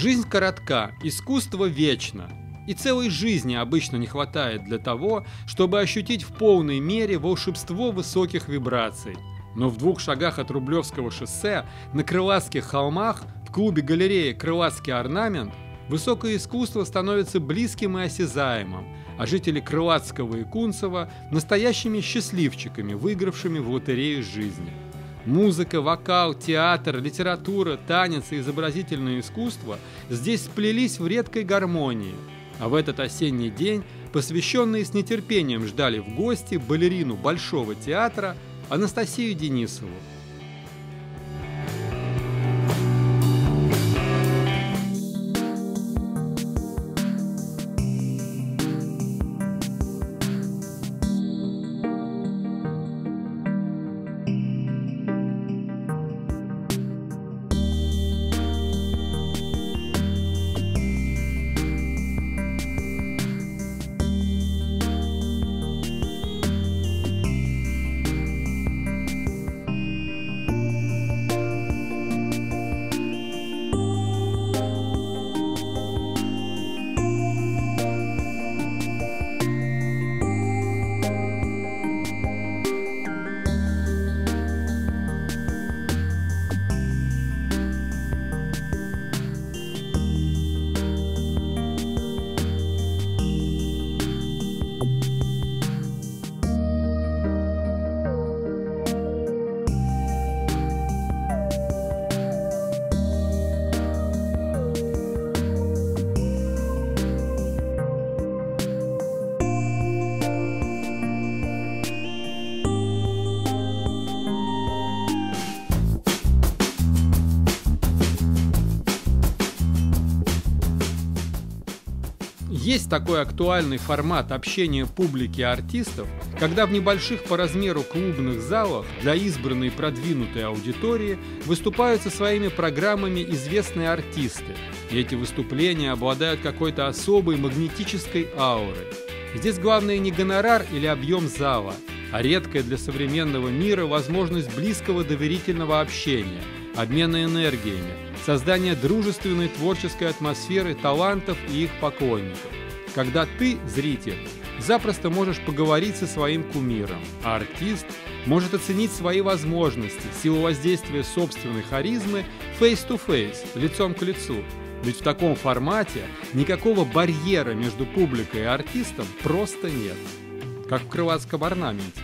Жизнь коротка, искусство вечно. И целой жизни обычно не хватает для того, чтобы ощутить в полной мере волшебство высоких вибраций. Но в 2 шагах от Рублевского шоссе, на Крылатских холмах, в клубе галереи «Крылатский орнамент» высокое искусство становится близким и осязаемым, а жители Крылатского и Кунцева – настоящими счастливчиками, выигравшими в лотерею жизни. Музыка, вокал, театр, литература, танец и изобразительное искусство здесь сплелись в редкой гармонии. А в этот осенний день посвященные с нетерпением ждали в гости балерину Большого театра Анастасию Денисову. Есть такой актуальный формат общения публики и артистов, когда в небольших по размеру клубных залах для избранной продвинутой аудитории выступают со своими программами известные артисты, и эти выступления обладают какой-то особой магнетической аурой. Здесь главное не гонорар или объем зала, а редкая для современного мира возможность близкого доверительного общения, обмена энергиями, создание дружественной творческой атмосферы талантов и их поклонников. Когда ты, зритель, запросто можешь поговорить со своим кумиром, а артист может оценить свои возможности, силу воздействия собственной харизмы face-to-face, лицом к лицу. Ведь в таком формате никакого барьера между публикой и артистом просто нет, как в Крылатском орнаменте.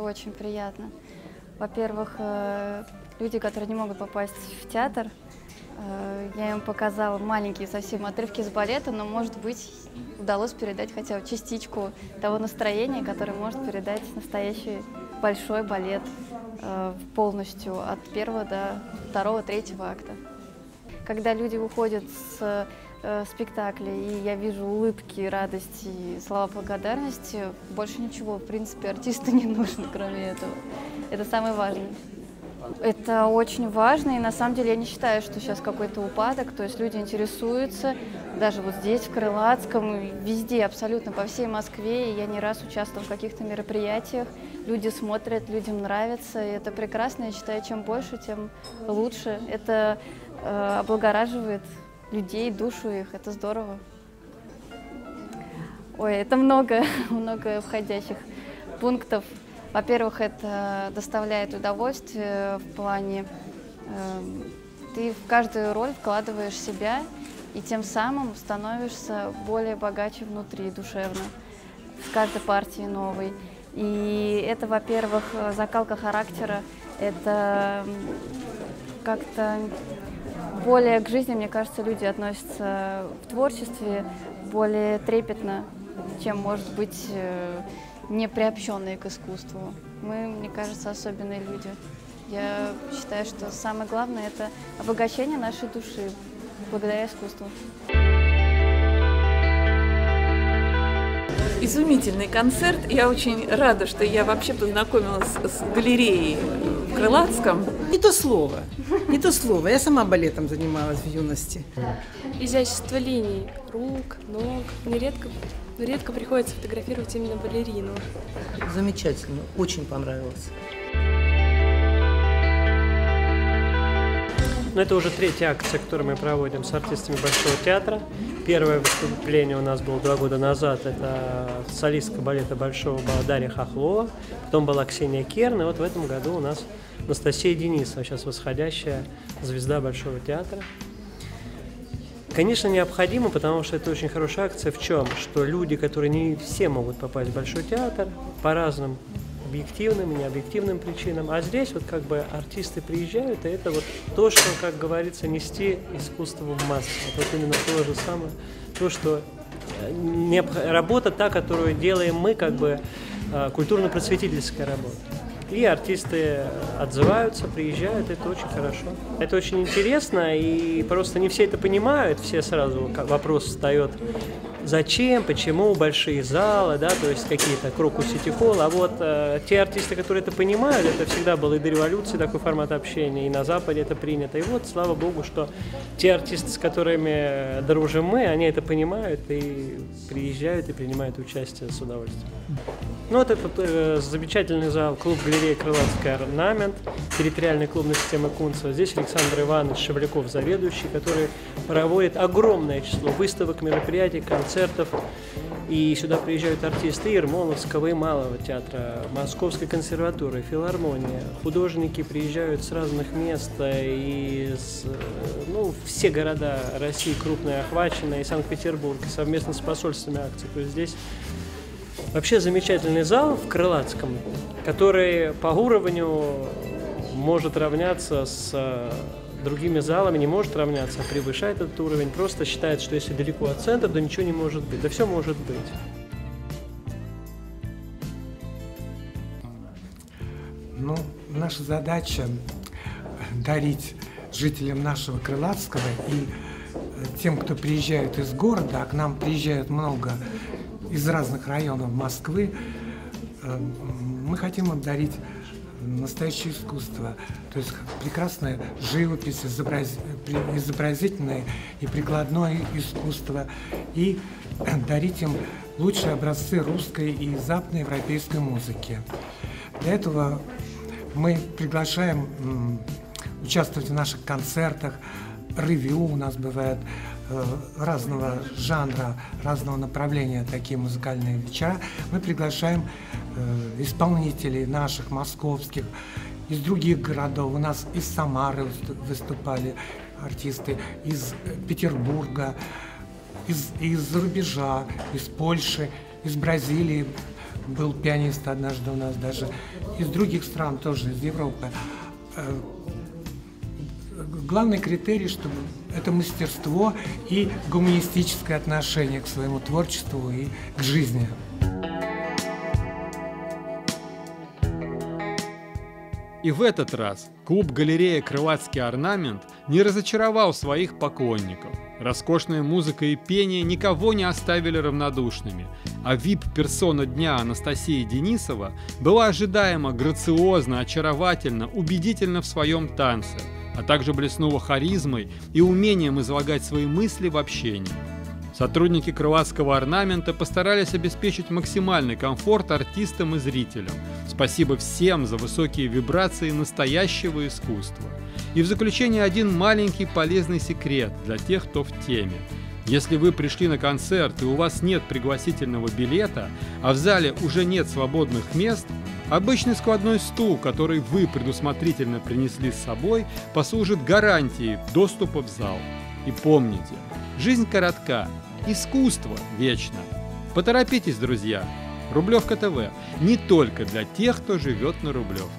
Очень приятно. Во-первых, люди, которые не могут попасть в театр, я им показала маленькие совсем отрывки из балета, но, может быть, удалось передать хотя бы частичку того настроения, которое может передать настоящий большой балет полностью от первого до второго, третьего акта. Когда люди уходят с спектакля, и я вижу улыбки, радость и слова благодарности, больше ничего, в принципе, артисту не нужно, кроме этого. Это самое важное. Это очень важно, и на самом деле я не считаю, что сейчас какой-то упадок, то есть люди интересуются, даже вот здесь, в Крылатском, везде, абсолютно, по всей Москве, и я не раз участвовала в каких-то мероприятиях, люди смотрят, людям нравится, и это прекрасно, я считаю, чем больше, тем лучше. Это облагораживает людей, душу их, это здорово. Ой, это много входящих пунктов. Во-первых, это доставляет удовольствие в плане, ты в каждую роль вкладываешь себя и тем самым становишься более богаче внутри, душевно, с каждой партией новой. И это, во-первых, закалка характера, это как-то более к жизни, мне кажется, люди относятся в творчестве более трепетно, чем, может быть, не приобщенные к искусству. Мы, мне кажется, особенные люди. Я считаю, что самое главное – это обогащение нашей души благодаря искусству. Изумительный концерт. Я очень рада, что я вообще познакомилась с галереей в Крылатском. Не то слово, не то слово. Я сама балетом занималась в юности. Изящество линий рук, ног. Мне редко приходится фотографировать именно балерину. Замечательно, очень понравилось. Но это уже третья акция, которую мы проводим с артистами Большого театра. Первое выступление у нас было 2 года назад. Это солистка балета Большого была Дарья Хохлова. Потом была Ксения Керна. И вот в этом году у нас Анастасия Денисова, сейчас восходящая звезда Большого театра. Конечно, необходимо, потому что это очень хорошая акция. В чем? Что люди, которые не все могут попасть в Большой театр по разным объективным и необъективным причинам. А здесь вот как бы артисты приезжают, и это вот то, что, как говорится, нести искусство в массу. Вот именно то же самое, то, что работа та, которую делаем мы, как бы культурно-просветительская работа. И артисты отзываются, приезжают, это очень хорошо. Это очень интересно, и просто не все это понимают, все сразу вопрос встает. Зачем, почему большие залы, да, то есть какие-то Крокус Сити Холл, а вот те артисты, которые это понимают, это всегда было и до революции такой формат общения, и на Западе это принято, и вот, слава богу, что те артисты, с которыми дружим мы, они это понимают и приезжают, и принимают участие с удовольствием. Ну вот этот замечательный зал, клуб-галерея «Крылатский орнамент», территориальной клубной системы Кунцево. Здесь Александр Иванович Шевляков, заведующий, который проводит огромное число выставок, мероприятий, концертов. И сюда приезжают артисты Ермоловского и Малого театра, Московской консерватории, филармонии. Художники приезжают с разных мест, из, ну, все города России крупные охвачены, и Санкт-Петербург, совместно с посольствами акций. То есть здесь вообще замечательный зал в Крылатском, который по уровню может равняться с другими залами, не может равняться, а превышает этот уровень, просто считает, что если далеко от центра, то ничего не может быть, да все может быть. Ну, наша задача дарить жителям нашего Крылатского и тем, кто приезжает из города, а к нам приезжают много из разных районов Москвы, мы хотим отдарить настоящее искусство, то есть прекрасная живопись, изобразительное и прикладное искусство, и дарить им лучшие образцы русской и западноевропейской музыки. Для этого мы приглашаем участвовать в наших концертах, ревью у нас бывает разного жанра, разного направления такие музыкальные вечера. Мы приглашаем исполнителей наших, московских, из других городов. У нас из Самары выступали артисты, из Петербурга, из-за рубежа, из Польши, из Бразилии. Был пианист однажды у нас даже. Из других стран тоже, из Европы. Главный критерий, чтобы это мастерство и гуманистическое отношение к своему творчеству и к жизни. И в этот раз клуб-галерея «Крылатский орнамент» не разочаровал своих поклонников. Роскошная музыка и пение никого не оставили равнодушными, а VIP-персона дня Анастасия Денисова была ожидаемо, грациозно, очаровательно, убедительно в своем танце, а также блеснула харизмой и умением излагать свои мысли в общении. Сотрудники «Крылатского орнамента» постарались обеспечить максимальный комфорт артистам и зрителям. Спасибо всем за высокие вибрации настоящего искусства. И в заключение один маленький полезный секрет для тех, кто в теме. Если вы пришли на концерт и у вас нет пригласительного билета, а в зале уже нет свободных мест, обычный складной стул, который вы предусмотрительно принесли с собой, послужит гарантией доступа в зал. И помните, жизнь коротка, искусство вечно. Поторопитесь, друзья. Рублевка ТВ. Не только для тех, кто живет на Рублевке.